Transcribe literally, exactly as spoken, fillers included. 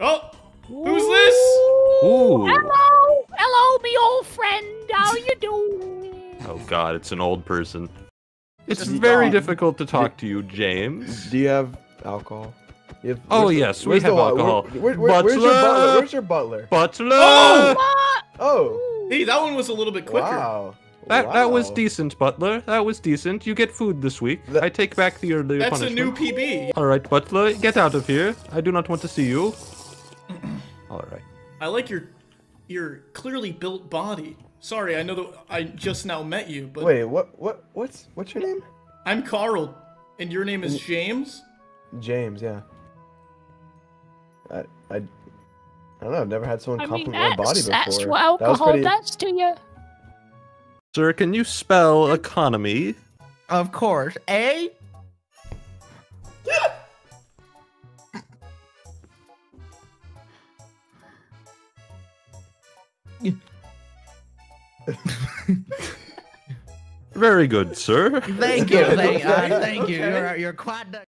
Oh, who's Ooh. This? Ooh. Hello, hello, me old friend. How you doing? Oh God, it's an old person. It's Just very gone. difficult to talk do, to you, James. Do you have alcohol? You have, oh yes, the, we have the, alcohol. Where, where, where, where's your butler? Where's your butler? Butler. Oh. oh. Hey, that one was a little bit quicker. Wow. That wow. that was decent, Butler. That was decent. You get food this week. That's, I take back the earlier that's punishment. That's a new P B. All right, Butler, get out of here. I do not want to see you. All right. I like your your clearly built body. Sorry, I know that I just now met you, but wait, what what what's what's your name? I'm Carl, and your name is James. James, yeah. I I, I don't know. I've never had someone compliment I mean, my body before. That's what alcohol that does to you. Sir, can you spell economy? Of course. A? Very good, sir. Thank you. Thank, uh, thank you. You're, you're quite...